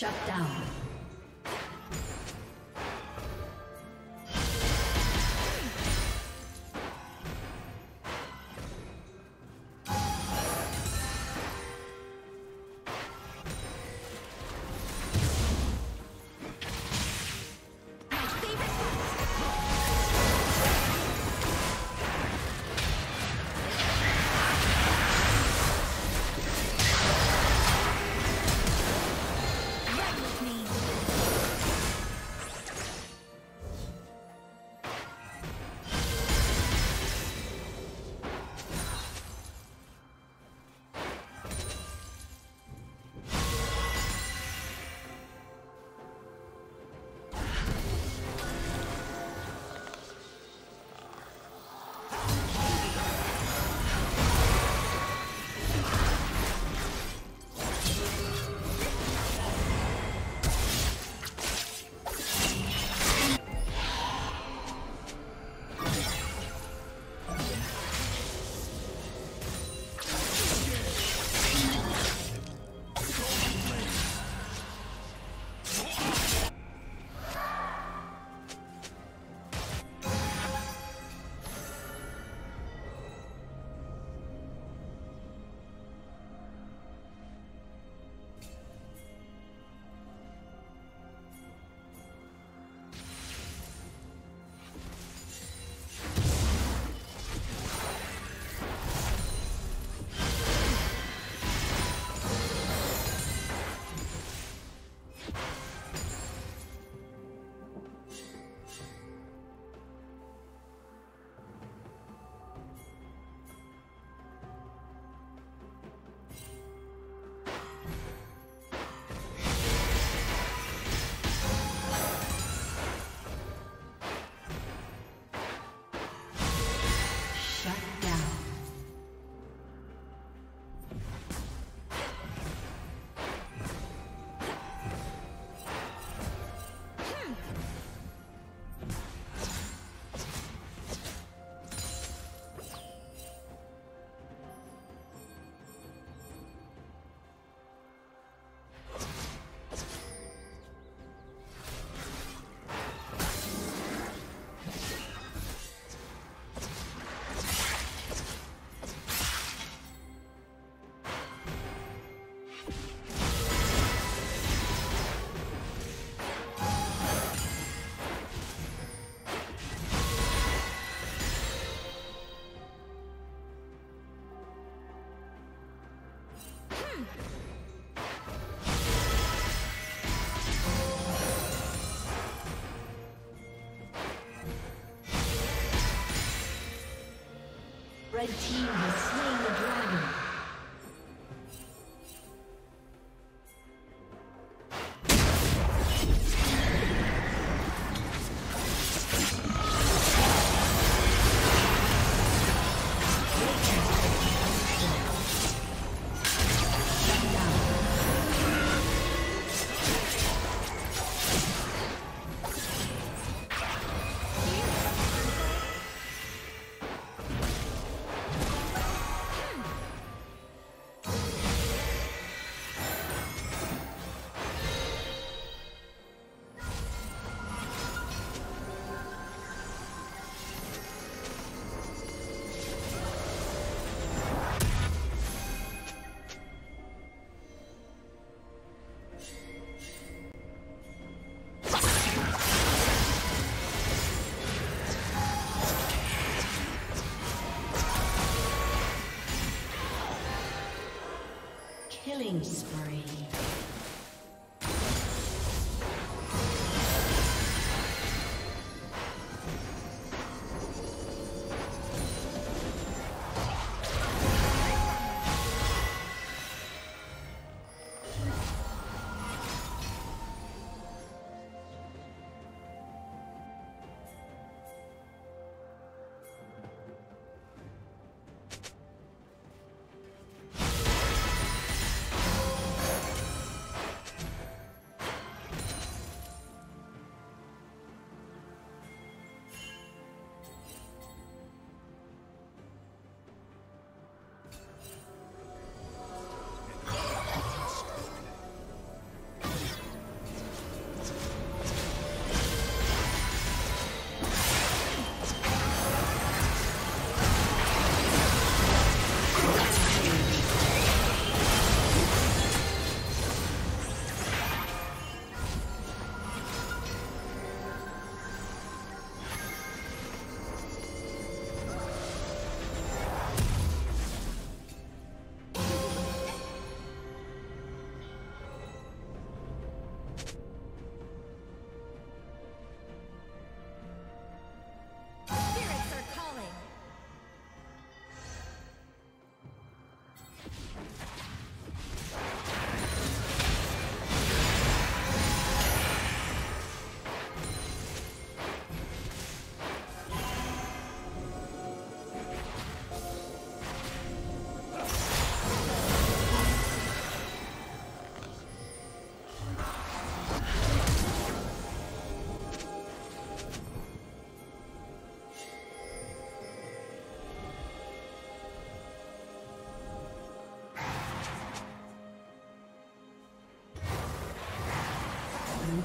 Shut down. Red team has slain the dragon. Blue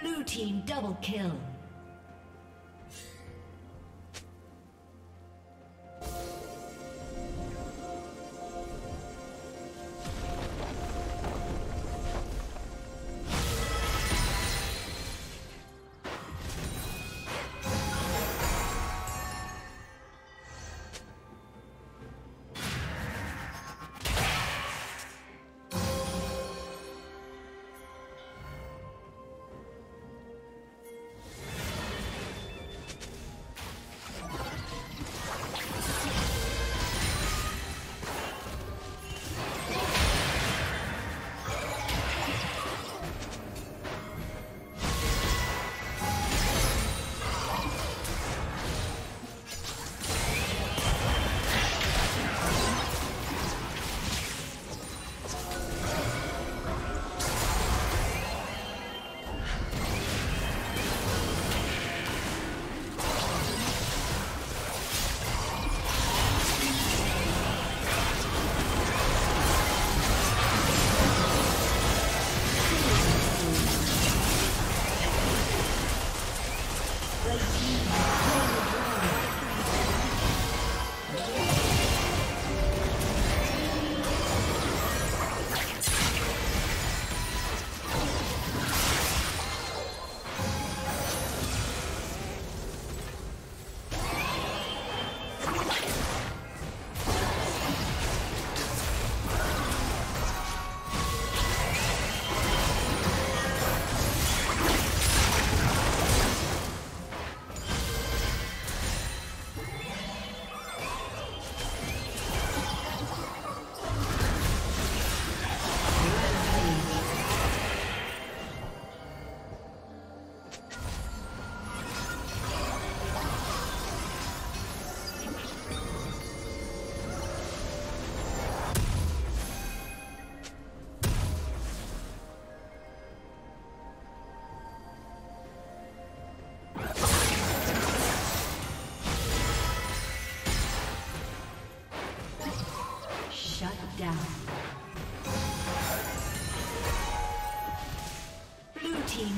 Blue team double kill.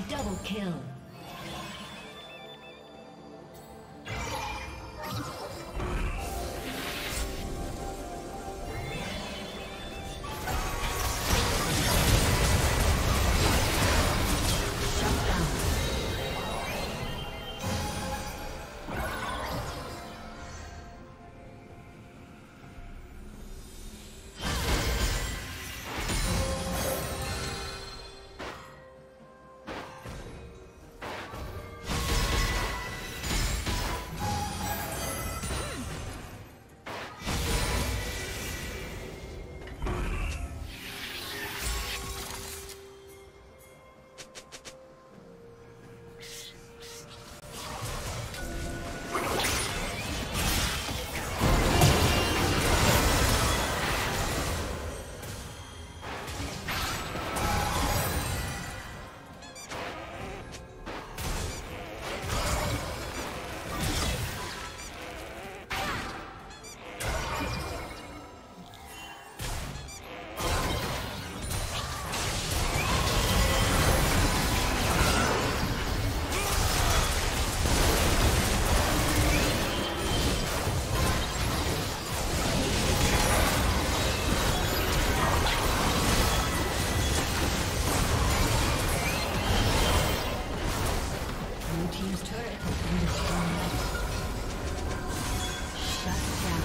Double kill. Blue team's turret has been destroyed. Shut down.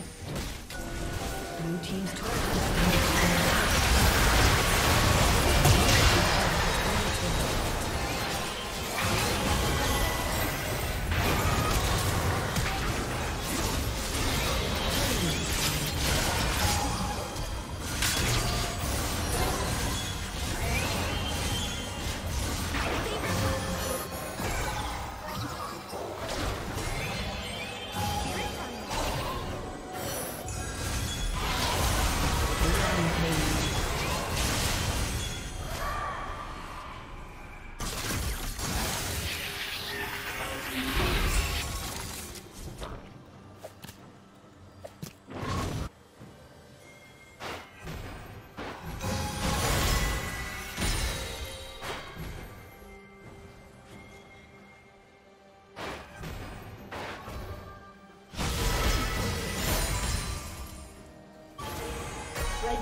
Team's turret has been The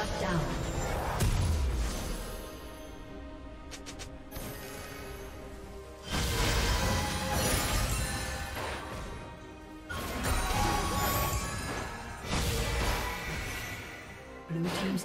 Shut down. Blue team's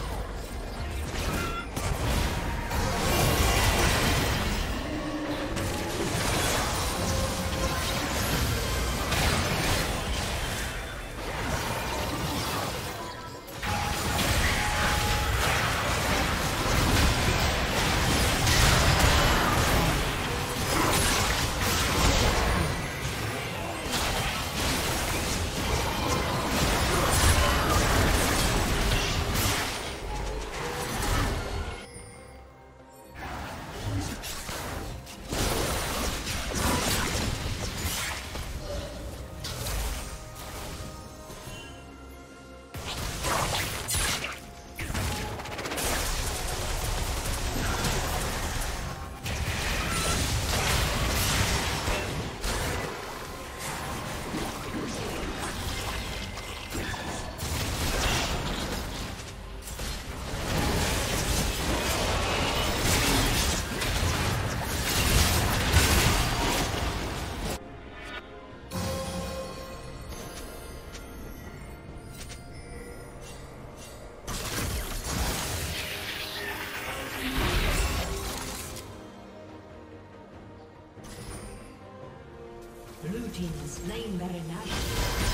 Slain very nice.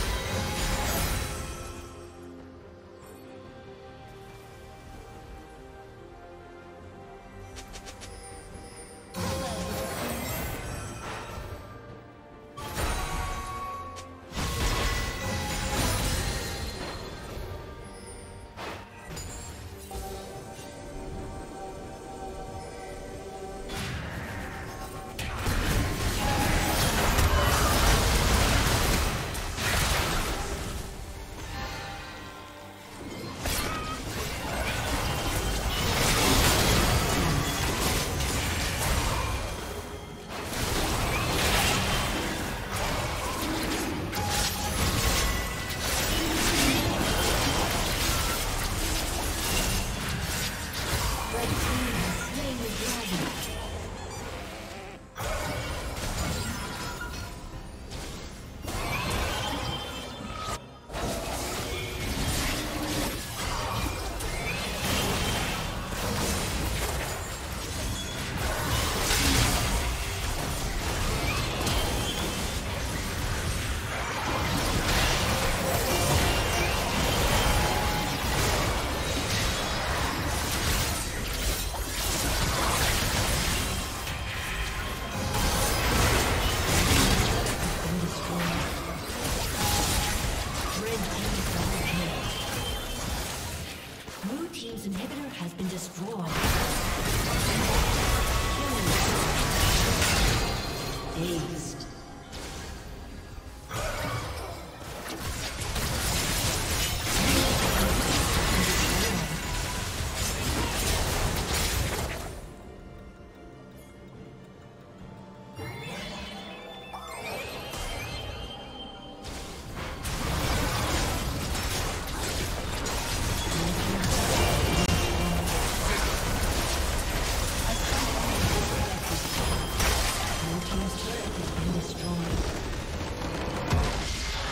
Destroyed.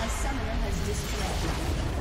A summoner has disconnected.